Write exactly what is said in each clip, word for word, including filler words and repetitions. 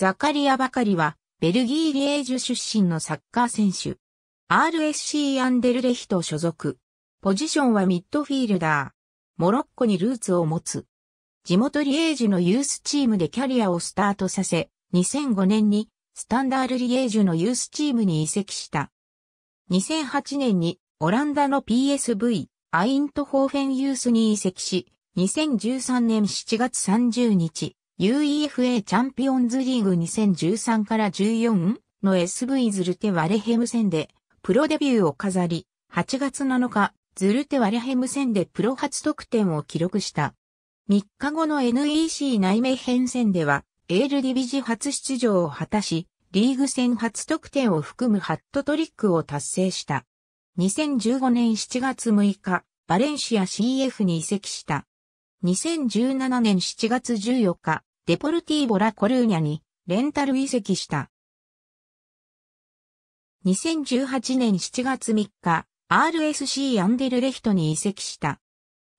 ザカリア・バカリは、ベルギー・リエージュ出身のサッカー選手。アールエスシー アンデルレヒト所属。ポジションはミッドフィールダー。モロッコにルーツを持つ。地元リエージュのユースチームでキャリアをスタートさせ、にせんごねんにスタンダールリエージュのユースチームに移籍した。にせんはちねんにオランダの ピーエスブイ、アイントホーフェンユースに移籍し、にせんじゅうさんねんしちがつさんじゅうにち、ユーイーエフエー チャンピオンズリーグにせんじゅうさんからじゅうよんの エスブイ ズルテ・ワレヘム戦でプロデビューを飾り、はちがつなのか、ズルテ・ワレヘム戦でプロ初得点を記録した。みっかごの エヌイーシー ナイメヘン戦では、エールディビジ初出場を果たし、リーグ戦初得点を含むハットトリックを達成した。にせんじゅうごねんしちがつむいか、バレンシア シーエフ に移籍した。にせんじゅうななねんしちがつじゅうよっか、デポルティーボ・ラ・コルーニャにレンタル移籍した。にせんじゅうはちねんしちがつみっか、アールエスシー アンデルレヒトに移籍した。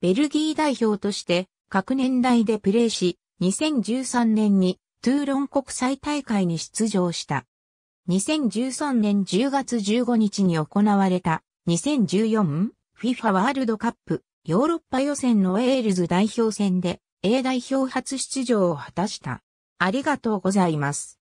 ベルギー代表として各年代でプレーし、にせんじゅうさんねんにトゥーロン国際大会に出場した。にせんじゅうさんねんじゅうがつじゅうごにちに行われた にせんじゅうよん フィファ ワールドカップヨーロッパ予選のウェールズ代表戦で エー 代表初出場を果たした。ありがとうございます。